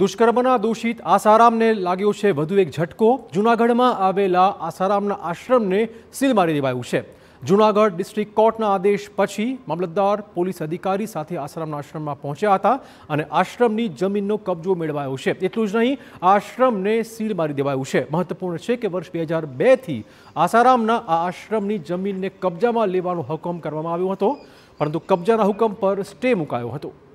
दुष्कर्मना दूषित आसाराम ने लाग्यो छे વધુ એક झटको। जूनागढ़ में आवेला आसारामना आश्रम ने सील मारी देवायुं छे। जूनागढ़ डिस्ट्रिक्ट कोर्टना आदेश पछी मामलतदार पोलीस अधिकारी साथे आसारामना आश्रम में पहोंच्या हता अने आश्रमनी जमीननो कब्जो मेळवायो छे। एटलुं ज नहीं, आश्रमने सील मारी देवायुं छे। महत्वपूर्ण छे के वर्ष 2002 थी आसारामना आ आश्रमनी जमीनने कब्जामां लेवानो हुकम करवामां आव्यो हतो, परंतु कब्जाना हुकम पर स्टे मुकायो हतो।